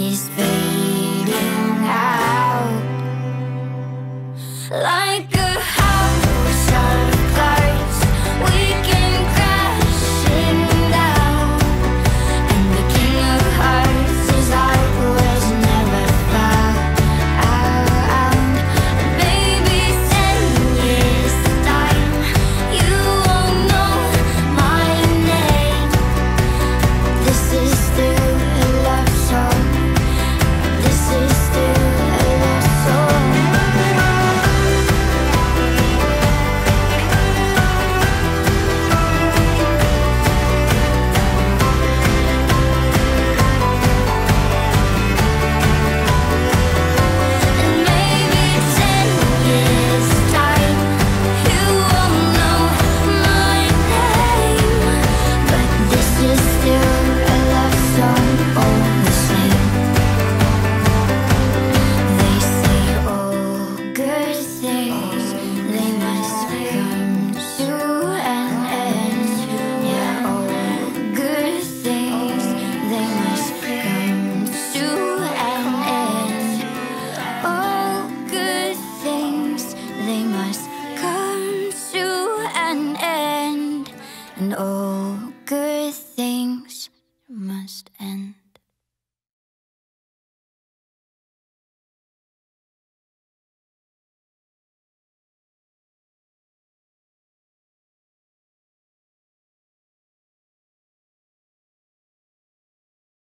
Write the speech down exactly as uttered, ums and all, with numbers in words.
is free.